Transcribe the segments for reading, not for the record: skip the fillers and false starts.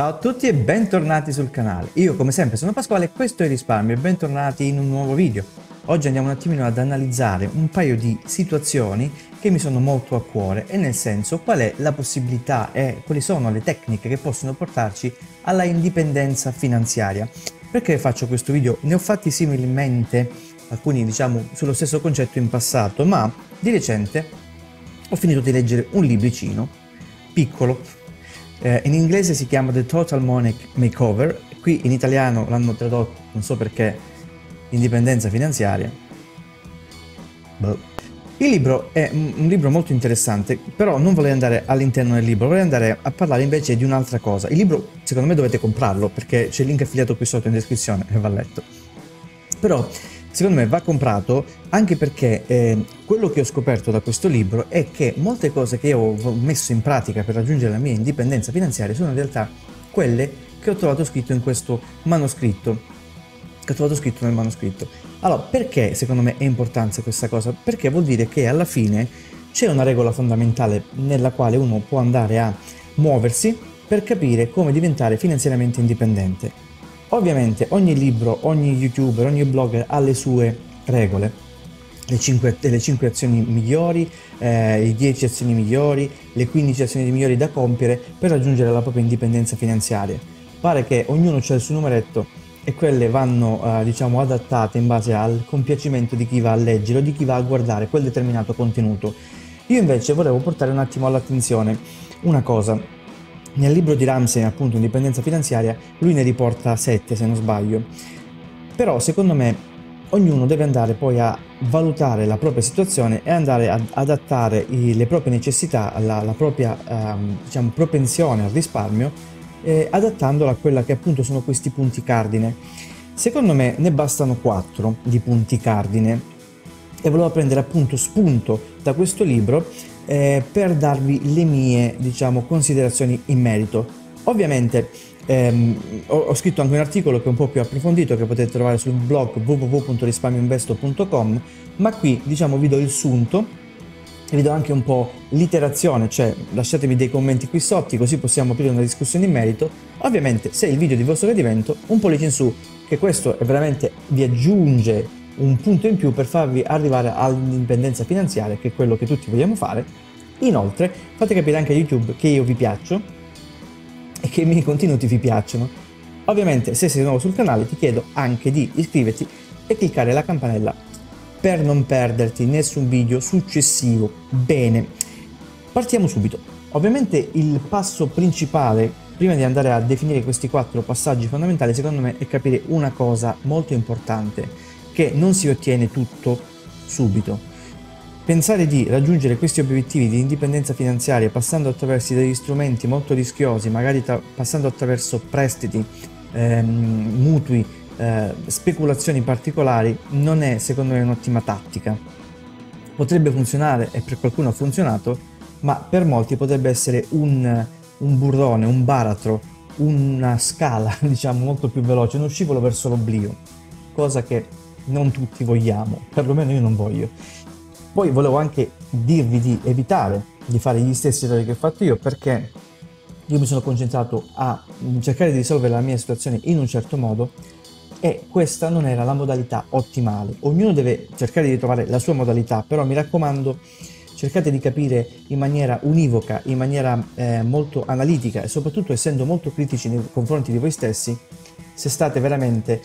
Ciao a tutti e bentornati sul canale. Io come sempre sono Pasquale e questo è Risparmio e bentornati in un nuovo video. Oggi andiamo un attimino ad analizzare un paio di situazioni che mi sono molto a cuore, e nel senso qual è la possibilità e quali sono le tecniche che possono portarci alla indipendenza finanziaria. Perché faccio questo video? Ne ho fatti similmente alcuni, diciamo, sullo stesso concetto in passato, ma di recente ho finito di leggere un libricino piccolo. In inglese si chiama The Total Money Makeover, qui in italiano l'hanno tradotto, non so perché, indipendenza finanziaria. Il libro è un libro molto interessante, però non volevo andare all'interno del libro, volevo andare a parlare invece di un'altra cosa. Il libro secondo me dovete comprarlo, perché c'è il link affiliato qui sotto in descrizione e va letto. Però secondo me va comprato, anche perché quello che ho scoperto da questo libro è che molte cose che io ho messo in pratica per raggiungere la mia indipendenza finanziaria sono in realtà quelle che ho trovato scritto in questo manoscritto, che ho trovato scritto nel manoscritto. Allora, perché secondo me è importante questa cosa? Perché vuol dire che alla fine c'è una regola fondamentale nella quale uno può andare a muoversi per capire come diventare finanziariamente indipendente. Ovviamente ogni libro, ogni youtuber, ogni blogger ha le sue regole, le 5 azioni migliori, le 10 azioni migliori, le 15 azioni migliori da compiere per raggiungere la propria indipendenza finanziaria. Pare che ognuno ha il suo numeretto e quelle vanno diciamo adattate in base al compiacimento di chi va a leggere o di chi va a guardare quel determinato contenuto. Io invece volevo portare un attimo all'attenzione una cosa. Nel libro di Ramsey, appunto, Indipendenza finanziaria, lui ne riporta 7 se non sbaglio, però secondo me ognuno deve andare poi a valutare la propria situazione e andare ad adattare le proprie necessità, la propria diciamo, propensione al risparmio, adattandola a quella che appunto sono questi punti cardine. Secondo me ne bastano 4 di punti cardine e volevo prendere appunto spunto da questo libro per darvi le mie, diciamo, considerazioni in merito. Ovviamente ho scritto anche un articolo che è un po' più approfondito, che potete trovare sul blog www.risparmioinvesto.com, ma qui, diciamo, vi do il sunto e vi do anche un po' l'iterazione, cioè lasciatevi dei commenti qui sotto così possiamo aprire una discussione in merito. Ovviamente se il video è di vostro gradimento, un pollice in su, che questo è veramente, vi aggiunge un punto in più per farvi arrivare all'indipendenza finanziaria, che è quello che tutti vogliamo fare. Inoltre fate capire anche a YouTube che io vi piaccio e che i miei contenuti vi piacciono. Ovviamente se sei nuovo sul canale ti chiedo anche di iscriverti e cliccare la campanella per non perderti nessun video successivo. Bene, partiamo subito. Ovviamente il passo principale prima di andare a definire questi 4 passaggi fondamentali secondo me è capire una cosa molto importante, che non si ottiene tutto subito. Pensare di raggiungere questi obiettivi di indipendenza finanziaria passando attraverso degli strumenti molto rischiosi, magari passando attraverso prestiti, mutui, speculazioni particolari, non è secondo me un'ottima tattica. Potrebbe funzionare e per qualcuno ha funzionato, ma per molti potrebbe essere un burrone, un baratro, una scala diciamo molto più veloce, uno scivolo verso l'oblio, cosa che non tutti vogliamo, perlomeno io non voglio. Poi volevo anche dirvi di evitare di fare gli stessi errori che ho fatto io, perché io mi sono concentrato a cercare di risolvere la mia situazione in un certo modo e questa non era la modalità ottimale. Ognuno deve cercare di trovare la sua modalità, però mi raccomando cercate di capire in maniera univoca, in maniera molto analitica e soprattutto essendo molto critici nei confronti di voi stessi se state veramente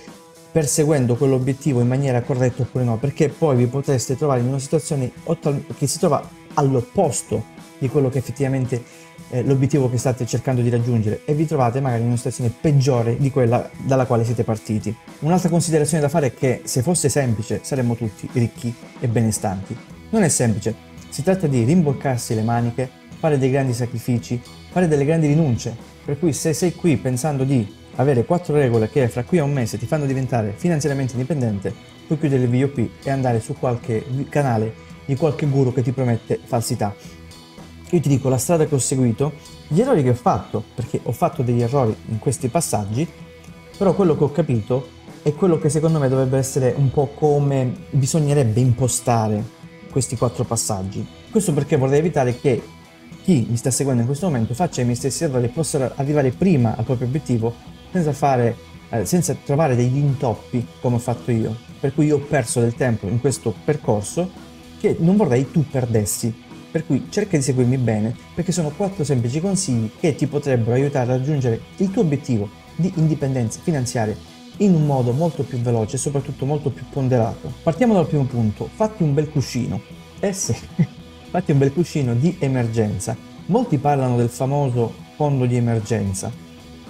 perseguendo quell'obiettivo in maniera corretta oppure no, perché poi vi potreste trovare in una situazione che si trova all'opposto di quello che effettivamente l'obiettivo che state cercando di raggiungere, e vi trovate magari in una situazione peggiore di quella dalla quale siete partiti. Un'altra considerazione da fare è che se fosse semplice saremmo tutti ricchi e benestanti. Non è semplice, si tratta di rimboccarsi le maniche, fare dei grandi sacrifici, fare delle grandi rinunce, per cui se sei qui pensando di avere 4 regole che fra qui a un mese ti fanno diventare finanziariamente indipendente, puoi chiudere il video qui e andare su qualche canale di qualche guru che ti promette falsità. Io ti dico la strada che ho seguito, gli errori che ho fatto, perché ho fatto degli errori in questi passaggi, però quello che ho capito è quello che secondo me dovrebbe essere un po' come bisognerebbe impostare questi 4 passaggi. Questo perché vorrei evitare che chi mi sta seguendo in questo momento faccia i miei stessi errori e possa arrivare prima al proprio obiettivo senza trovare degli intoppi come ho fatto io, per cui io ho perso del tempo in questo percorso che non vorrei tu perdessi. Per cui cerca di seguirmi bene, perché sono 4 semplici consigli che ti potrebbero aiutare a raggiungere il tuo obiettivo di indipendenza finanziaria in un modo molto più veloce e soprattutto molto più ponderato. Partiamo dal primo punto, fatti un bel cuscino. Eh sì, fatti un bel cuscino di emergenza. Molti parlano del famoso fondo di emergenza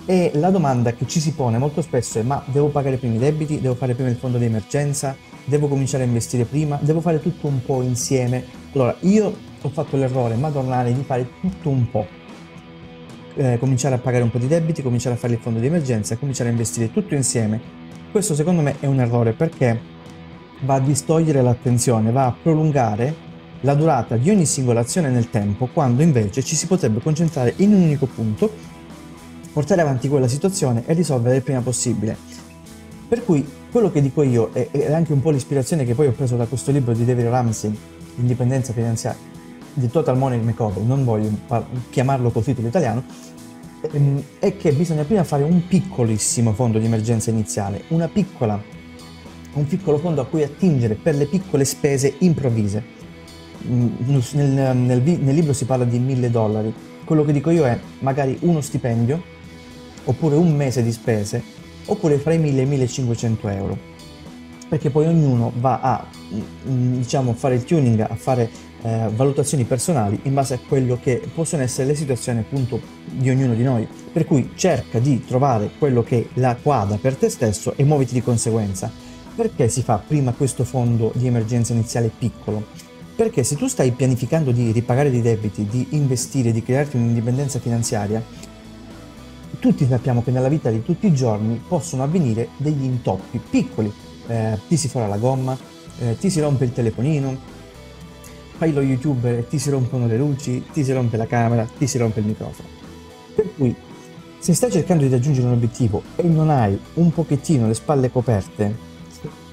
e la domanda che ci si pone molto spesso è: ma devo pagare prima i debiti? Devo fare prima il fondo di emergenza? Devo cominciare a investire prima? Devo fare tutto un po' insieme? Allora, io ho fatto l'errore madornale di fare tutto un po', cominciare a pagare un po' di debiti, cominciare a fare il fondo di emergenza, cominciare a investire tutto insieme. Questo secondo me è un errore, perché va a distogliere l'attenzione, va a prolungare la durata di ogni singola azione nel tempo, quando invece ci si potrebbe concentrare in un unico punto, portare avanti quella situazione e risolvere il prima possibile. Per cui quello che dico io, ed è anche un po' l'ispirazione che poi ho preso da questo libro di David Ramsey, Indipendenza finanziaria, The Total Money Makeover, non voglio chiamarlo col titolo italiano, è che bisogna prima fare un piccolissimo fondo di emergenza iniziale, un piccolo fondo a cui attingere per le piccole spese improvvise. Nel libro si parla di $1000, quello che dico io è magari uno stipendio, oppure un mese di spese, oppure fra i 1000 e i 1500 euro, perché poi ognuno va a, diciamo, fare il tuning, a fare valutazioni personali in base a quello che possono essere le situazioni appunto di ognuno di noi. Per cui cerca di trovare quello che la quadra per te stesso e muoviti di conseguenza. Perché si fa prima questo fondo di emergenza iniziale piccolo? Perché se tu stai pianificando di ripagare dei debiti, di investire, di crearti un'indipendenza finanziaria, tutti sappiamo che nella vita di tutti i giorni possono avvenire degli intoppi piccoli, ti si fora la gomma, ti si rompe il telefonino, fai lo youtuber e ti si rompono le luci, ti si rompe la camera, ti si rompe il microfono. Per cui, se stai cercando di raggiungere un obiettivo e non hai un pochettino le spalle coperte,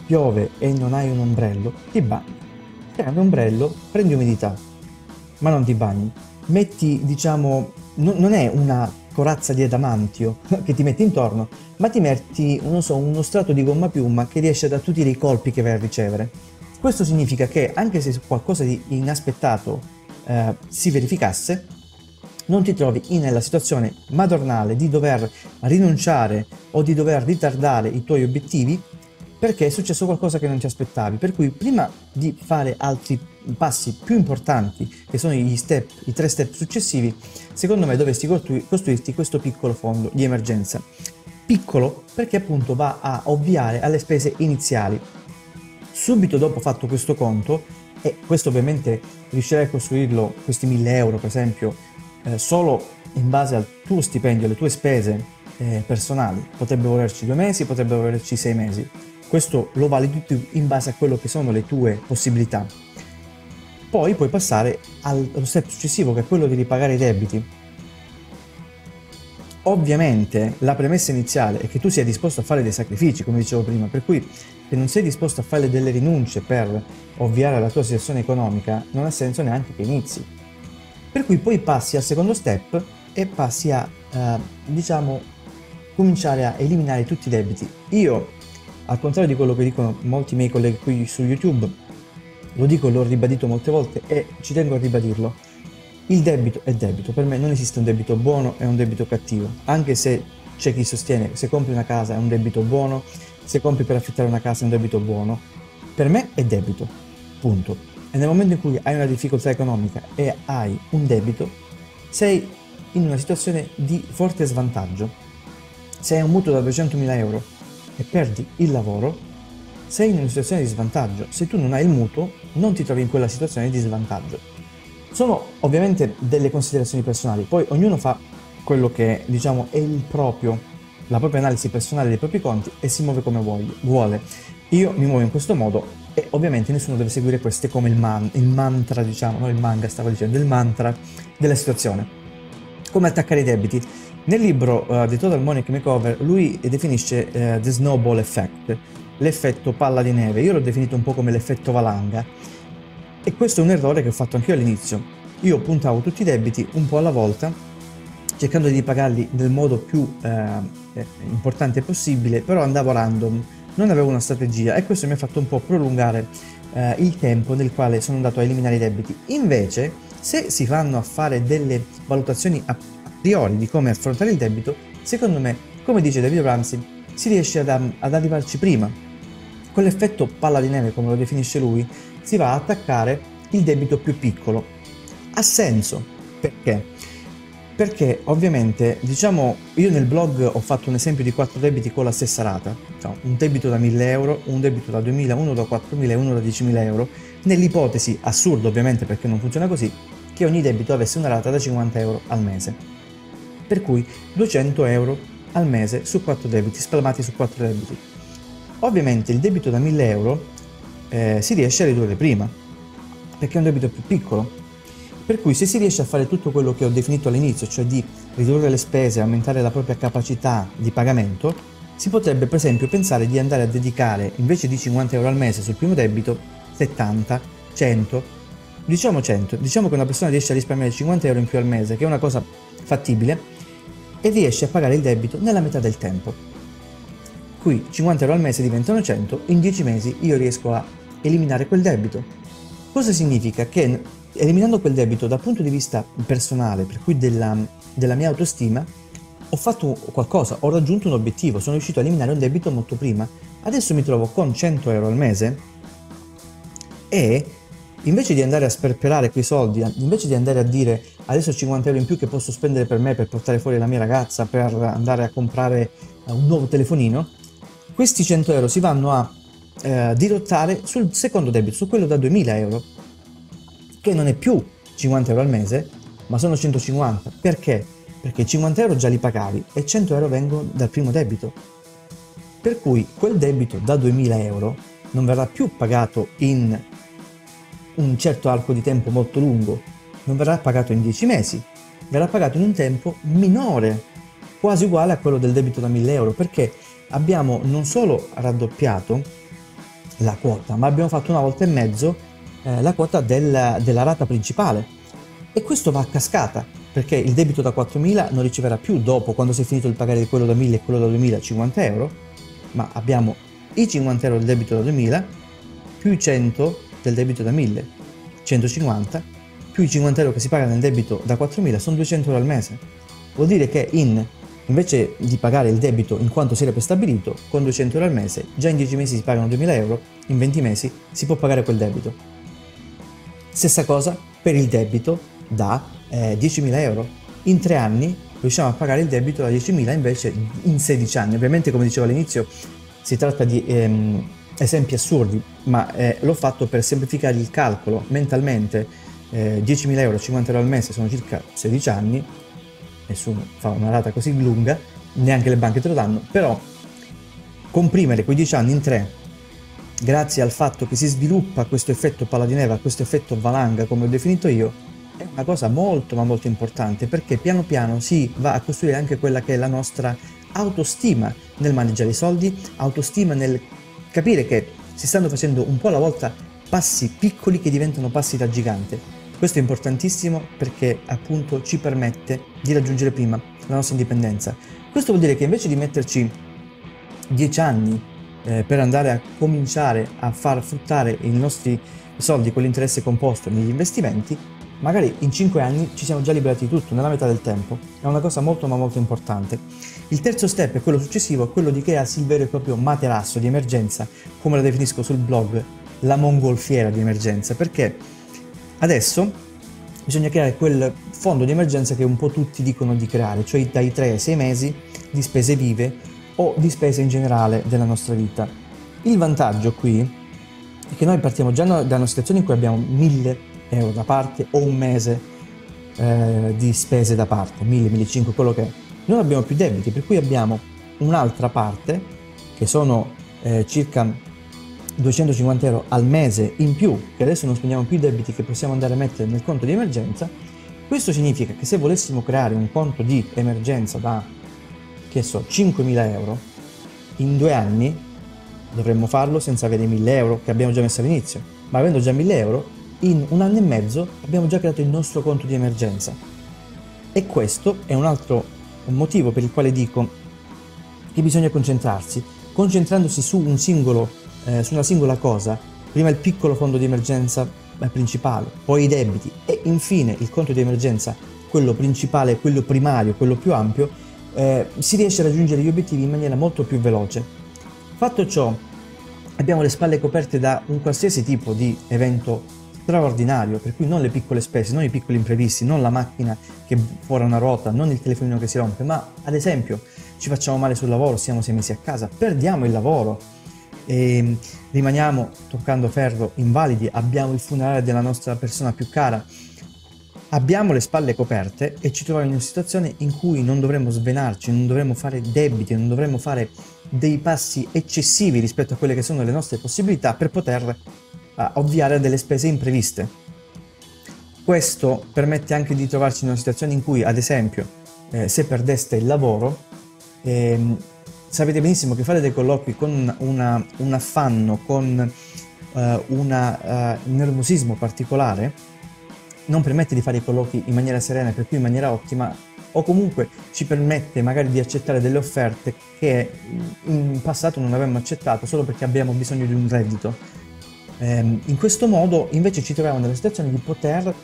piove e non hai un ombrello, ti bagni. Se hai un ombrello, prendi umidità, ma non ti bagni. Metti, diciamo, non è una corazza di adamantio che ti metti intorno, ma ti metti, non so, uno strato di gomma piuma che riesce ad attutire i colpi che vai a ricevere. Questo significa che anche se qualcosa di inaspettato si verificasse, non ti trovi nella situazione madornale di dover rinunciare o di dover ritardare i tuoi obiettivi perché è successo qualcosa che non ti aspettavi. Per cui prima di fare altri passi più importanti, che sono i 3 step successivi, secondo me dovresti costruirti questo piccolo fondo di emergenza. Piccolo perché appunto va a ovviare alle spese iniziali. Subito dopo fatto questo conto, e questo ovviamente riuscirai a costruirlo, questi 1000 euro per esempio, solo in base al tuo stipendio, alle tue spese personali, potrebbe volerci 2 mesi, potrebbe volerci 6 mesi, questo lo valuti tu in base a quello che sono le tue possibilità. Poi puoi passare allo step successivo, che è quello di ripagare i debiti. Ovviamente la premessa iniziale è che tu sia disposto a fare dei sacrifici, come dicevo prima, per cui se non sei disposto a fare delle rinunce per ovviare alla tua situazione economica, non ha senso neanche che inizi. Per cui poi passi al secondo step e passi a, diciamo, cominciare a eliminare tutti i debiti. Io, al contrario di quello che dicono molti miei colleghi qui su YouTube, lo dico, l'ho ribadito molte volte e ci tengo a ribadirlo. Il debito è debito, per me non esiste un debito buono e un debito cattivo, anche se c'è chi sostiene che se compri una casa è un debito buono, se compri per affittare una casa è un debito buono. Per me è debito, punto. E nel momento in cui hai una difficoltà economica e hai un debito, sei in una situazione di forte svantaggio. Se hai un mutuo da 200.000 euro e perdi il lavoro, sei in una situazione di svantaggio. Se tu non hai il mutuo, non ti trovi in quella situazione di svantaggio. Sono ovviamente delle considerazioni personali, poi ognuno fa quello che, diciamo, è la propria analisi personale dei propri conti e si muove come vuole. Io mi muovo in questo modo e ovviamente nessuno deve seguire queste come il mantra, diciamo, no, il manga, stavo dicendo, il mantra della situazione. Come attaccare i debiti? Nel libro The Total Money Makeover lui definisce The Snowball Effect, l'effetto palla di neve. Io l'ho definito un po' come l'effetto valanga. E questo è un errore che ho fatto anche io all'inizio. io puntavo tutti i debiti un po' alla volta, cercando di pagarli nel modo più importante possibile, però andavo random, non avevo una strategia, e questo mi ha fatto un po' prolungare il tempo nel quale sono andato a eliminare i debiti. Invece, se si fanno a fare delle valutazioni a priori di come affrontare il debito, secondo me, come dice David Ramsey, si riesce ad arrivarci prima. Con l'effetto palla di neve, come lo definisce lui, si va a attaccare il debito più piccolo. Ha senso. Perché? Perché ovviamente, diciamo, io nel blog ho fatto un esempio di 4 debiti con la stessa rata, cioè un debito da 1000 euro, un debito da 2000, uno da 4000 e uno da 10.000 euro, nell'ipotesi, assurdo ovviamente perché non funziona così, che ogni debito avesse una rata da 50 euro al mese. Per cui 200 euro al mese su 4 debiti, spalmati su 4 debiti. Ovviamente il debito da 1000 euro si riesce a ridurre prima, perché è un debito più piccolo. Per cui se si riesce a fare tutto quello che ho definito all'inizio, cioè di ridurre le spese, aumentare la propria capacità di pagamento, si potrebbe per esempio pensare di andare a dedicare, invece di 50 euro al mese sul primo debito, 70, 100, diciamo 100. Diciamo che una persona riesce a risparmiare 50 euro in più al mese, che è una cosa fattibile, e riesce a pagare il debito nella metà del tempo. Qui 50 euro al mese diventano 100, in 10 mesi io riesco a eliminare quel debito. Cosa significa? Che eliminando quel debito dal punto di vista personale, per cui della mia autostima, ho fatto qualcosa, ho raggiunto un obiettivo, sono riuscito a eliminare un debito molto prima. Adesso mi trovo con 100 euro al mese e invece di andare a sperperare quei soldi, invece di andare a dire adesso ho 50 euro in più che posso spendere per me, per portare fuori la mia ragazza, per andare a comprare un nuovo telefonino, questi 100 euro si vanno a dirottare sul secondo debito, su quello da 2000 euro. Che non è più 50 euro al mese, ma sono 150. Perché? Perché 50 euro già li pagavi e 100 euro vengono dal primo debito. Per cui quel debito da 2000 euro non verrà più pagato in un certo arco di tempo molto lungo, non verrà pagato in 10 mesi, verrà pagato in un tempo minore, quasi uguale a quello del debito da 1000 euro, perché abbiamo non solo raddoppiato la quota, ma abbiamo fatto una volta e mezzo la quota della rata principale, e questo va a cascata, perché il debito da 4.000 non riceverà più dopo, quando si è finito il pagare di quello da 1.000 e quello da 2.000, 50 euro, ma abbiamo i 50 euro del debito da 2.000 più i 100 del debito da 1.000, 150 più i 50 euro che si paga nel debito da 4.000 sono 200 euro al mese. Vuol dire che invece di pagare il debito in quanto si era prestabilito, con 200 euro al mese già in 10 mesi si pagano 2.000 euro, in 20 mesi si può pagare quel debito. Stessa cosa per il debito da 10.000 euro. In 3 anni riusciamo a pagare il debito da 10.000 invece in 16 anni. Ovviamente, come dicevo all'inizio, si tratta di esempi assurdi, ma l'ho fatto per semplificare il calcolo mentalmente. 10.000 euro, 50 euro al mese sono circa 16 anni, nessuno fa una rata così lunga, neanche le banche te lo danno, però comprimere quei 10 anni in 3, grazie al fatto che si sviluppa questo effetto palla di neve, questo effetto valanga, come ho definito io, è una cosa molto ma molto importante, perché piano piano si va a costruire anche quella che è la nostra autostima nel maneggiare i soldi, autostima nel capire che si stanno facendo un po' alla volta passi piccoli che diventano passi da gigante. Questo è importantissimo perché appunto ci permette di raggiungere prima la nostra indipendenza. Questo vuol dire che invece di metterci 10 anni per andare a cominciare a far fruttare i nostri soldi con l'interesse composto negli investimenti, magari in 5 anni ci siamo già liberati di tutto, nella metà del tempo. È una cosa molto ma molto importante. Il terzo step, è quello successivo, è quello di crearsi il vero e proprio materasso di emergenza, come la definisco sul blog, la mongolfiera di emergenza, perché adesso bisogna creare quel fondo di emergenza che un po' tutti dicono di creare, cioè dai 3 ai 6 mesi di spese vive o di spese in generale della nostra vita. Il vantaggio qui è che noi partiamo già da una situazione in cui abbiamo 1000 euro da parte o un mese di spese da parte, 1000, 1500, quello che è. Non abbiamo più debiti, per cui abbiamo un'altra parte che sono circa 250 euro al mese in più, che adesso non spendiamo più i debiti, che possiamo andare a mettere nel conto di emergenza. Questo significa che se volessimo creare un conto di emergenza da, che so, 5.000 euro, in 2 anni dovremmo farlo senza avere 1.000 euro che abbiamo già messo all'inizio, ma avendo già 1.000 euro in un anno e mezzo abbiamo già creato il nostro conto di emergenza. E questo è un altro motivo per il quale dico che bisogna concentrarsi. Concentrandosi su un singolo, su una singola cosa, prima il piccolo fondo di emergenza principale, poi i debiti e infine il conto di emergenza, quello principale, quello primario, quello più ampio, si riesce a raggiungere gli obiettivi in maniera molto più veloce. Fatto ciò, abbiamo le spalle coperte da un qualsiasi tipo di evento straordinario, per cui non le piccole spese, non i piccoli imprevisti, non la macchina che fuora una ruota, non il telefonino che si rompe, ma ad esempio ci facciamo male sul lavoro, siamo 6 mesi a casa, perdiamo il lavoro e rimaniamo, toccando ferro, invalidi, abbiamo il funerale della nostra persona più cara. Abbiamo le spalle coperte e ci troviamo in una situazione in cui non dovremmo svenarci, non dovremmo fare debiti, non dovremmo fare dei passi eccessivi rispetto a quelle che sono le nostre possibilità per poter ovviare a delle spese impreviste. Questo permette anche di trovarci in una situazione in cui, ad esempio, se perdeste il lavoro, sapete benissimo che fare dei colloqui con un affanno, con un nervosismo particolare, non permette di fare i colloqui in maniera serena, per cui in maniera ottima, o comunque ci permette magari di accettare delle offerte che in passato non avevamo accettato solo perché abbiamo bisogno di un reddito. In questo modo invece ci troviamo nella situazione di poter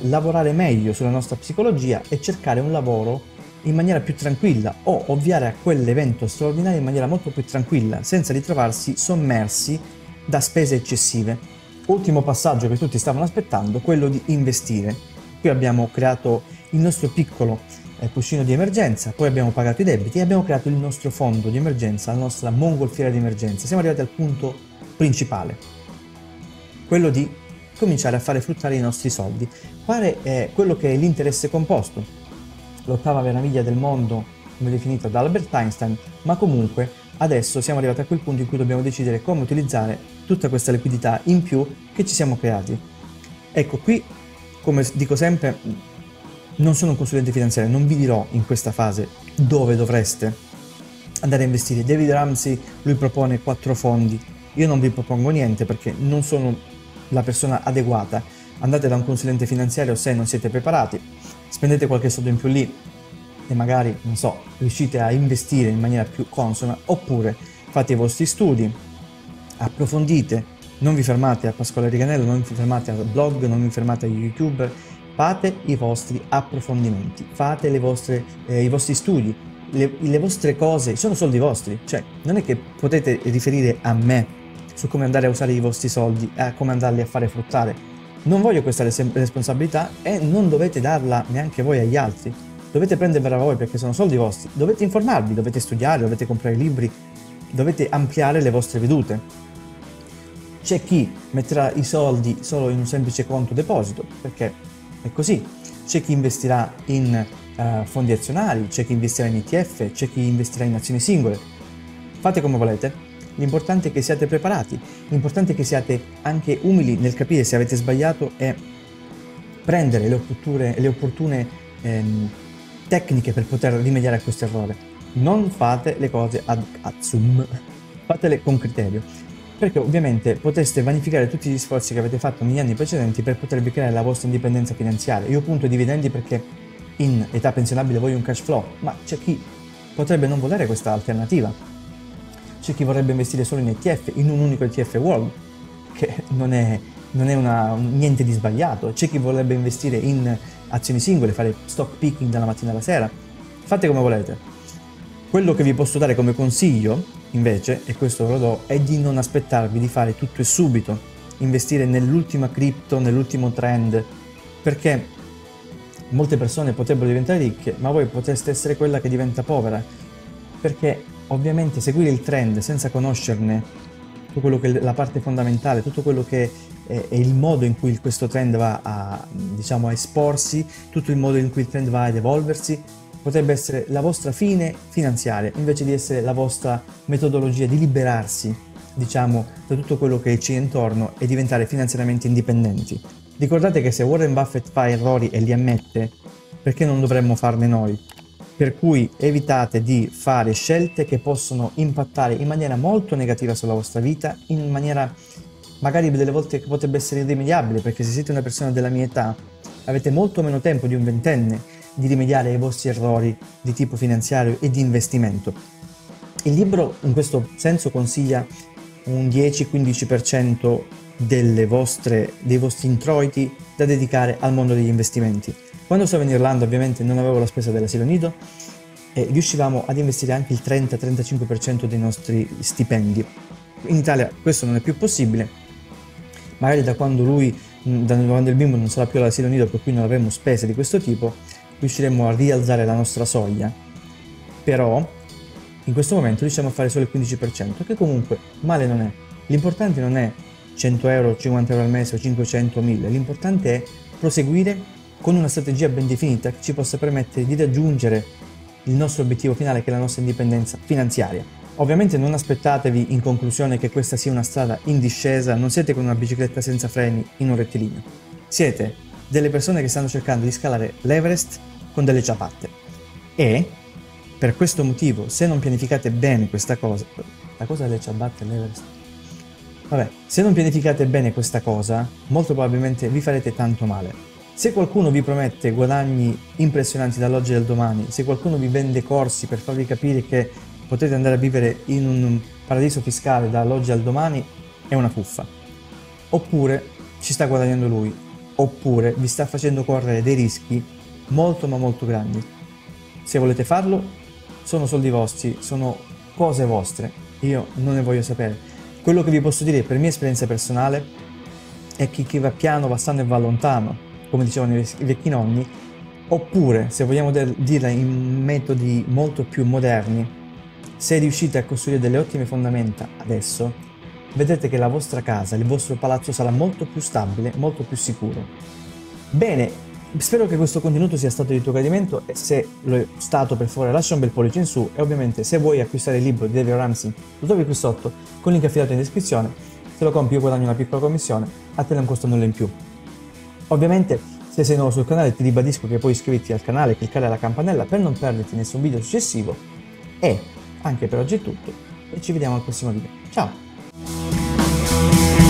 lavorare meglio sulla nostra psicologia e cercare un lavoro in maniera più tranquilla o ovviare a quell'evento straordinario in maniera molto più tranquilla, senza ritrovarsi sommersi da spese eccessive. Ultimo passaggio che tutti stavano aspettando, quello di investire. Qui abbiamo creato il nostro piccolo cuscino di emergenza, poi abbiamo pagato i debiti e abbiamo creato il nostro fondo di emergenza, la nostra mongolfiera di emergenza. Siamo arrivati al punto principale, quello di cominciare a fare fruttare i nostri soldi, fare quello che è l'interesse composto, l'ottava meraviglia del mondo, come definita da Albert Einstein, ma comunque adesso siamo arrivati a quel punto in cui dobbiamo decidere come utilizzare tutta questa liquidità in più che ci siamo creati. Ecco, qui, come dico sempre, non sono un consulente finanziario, non vi dirò in questa fase dove dovreste andare a investire. David Ramsey, lui propone 4 fondi, io non vi propongo niente perché non sono la persona adeguata. Andate da un consulente finanziario se non siete preparati, spendete qualche soldo in più lì e magari, non so, riuscite a investire in maniera più consona, oppure fate i vostri studi, approfondite, non vi fermate a Pasquale Riganello, non vi fermate al blog, non vi fermate agli youtuber, fate i vostri approfondimenti, fate le vostre, i vostri studi, le vostre cose, sono soldi vostri, cioè non è che potete riferire a me su come andare a usare i vostri soldi, a come andarli a fare fruttare. Non voglio questa responsabilità e non dovete darla neanche voi agli altri. Dovete prendervela voi perché sono soldi vostri, dovete informarvi, dovete studiare, dovete comprare libri, dovete ampliare le vostre vedute. C'è chi metterà i soldi solo in un semplice conto deposito, perché è così. C'è chi investirà in fondi azionari, c'è chi investirà in ETF, c'è chi investirà in azioni singole. Fate come volete, l'importante è che siate preparati, l'importante è che siate anche umili nel capire se avete sbagliato e prendere le opportune tecniche per poter rimediare a questo errore. Non fate le cose ad azzum, fatele con criterio, perché ovviamente potreste vanificare tutti gli sforzi che avete fatto negli anni precedenti per potervi creare la vostra indipendenza finanziaria. Io punto i dividendi perché in età pensionabile voglio un cash flow, ma c'è chi potrebbe non volere questa alternativa, c'è chi vorrebbe investire solo in ETF, in un unico ETF World, che non è niente di sbagliato, c'è chi vorrebbe investire in azioni singole, fare stock picking dalla mattina alla sera. Fate come volete. Quello che vi posso dare come consiglio, invece, e questo ve lo do, è di non aspettarvi di fare tutto e subito, investire nell'ultima cripto, nell'ultimo trend, perché molte persone potrebbero diventare ricche, ma voi potreste essere quella che diventa povera, perché ovviamente seguire il trend senza conoscerne tutto quello che è la parte fondamentale, tutto quello che è il modo in cui questo trend va a, diciamo, a esporsi, tutto il modo in cui il trend va ad evolversi, potrebbe essere la vostra fine finanziaria, invece di essere la vostra metodologia di liberarsi, diciamo, da tutto quello che ci è intorno e diventare finanziariamente indipendenti. Ricordate che se Warren Buffett fa errori e li ammette, perché non dovremmo farne noi? Per cui evitate di fare scelte che possono impattare in maniera molto negativa sulla vostra vita, in maniera magari delle volte potrebbe essere irrimediabile, perché se siete una persona della mia età avete molto meno tempo di un ventenne di rimediare ai vostri errori di tipo finanziario e di investimento. Il libro in questo senso consiglia un 10-15% dei vostri introiti da dedicare al mondo degli investimenti. Quando stavo in Irlanda ovviamente non avevo la spesa dell'asilo nido e riuscivamo ad investire anche il 30-35% dei nostri stipendi. In Italia questo non è più possibile, magari da quando il bimbo non sarà più all'asilo nido, per cui non avremo spese di questo tipo, riusciremo a rialzare la nostra soglia. Però in questo momento riusciamo a fare solo il 15%, che comunque male non è. L'importante non è 100 euro, 50 euro al mese o 500 o 1000, l'importante è proseguire con una strategia ben definita che ci possa permettere di raggiungere il nostro obiettivo finale, che è la nostra indipendenza finanziaria. Ovviamente non aspettatevi in conclusione che questa sia una strada in discesa, non siete con una bicicletta senza freni in un rettilineo. Siete delle persone che stanno cercando di scalare l'Everest con delle ciabatte, e per questo motivo, se non pianificate bene questa cosa, la cosa delle ciabatte all'Everest, vabbè, se non pianificate bene questa cosa, molto probabilmente vi farete tanto male. Se qualcuno vi promette guadagni impressionanti dall'oggi e dal domani, se qualcuno vi vende corsi per farvi capire che potete andare a vivere in un paradiso fiscale dall'oggi al domani, è una fuffa. Oppure ci sta guadagnando lui, oppure vi sta facendo correre dei rischi molto ma molto grandi. Se volete farlo, sono soldi vostri, sono cose vostre, io non ne voglio sapere. Quello che vi posso dire per mia esperienza personale è che chi va piano va sano e va lontano, come dicevano i vecchi nonni, oppure, se vogliamo dirla in metodi molto più moderni, se riuscite a costruire delle ottime fondamenta adesso, vedrete che la vostra casa, il vostro palazzo sarà molto più stabile, molto più sicuro. Bene, spero che questo contenuto sia stato di tuo gradimento, e se lo è stato, per favore lascia un bel pollice in su, e ovviamente se vuoi acquistare il libro di David Ramsey lo trovi qui sotto, con il link affidato in descrizione. Se lo compri io guadagno una piccola commissione, a te non costa nulla in più. Ovviamente, se sei nuovo sul canale, ti ribadisco che puoi iscriverti al canale e cliccare alla campanella per non perderti nessun video successivo. E anche per oggi è tutto, e ci vediamo al prossimo video. Ciao!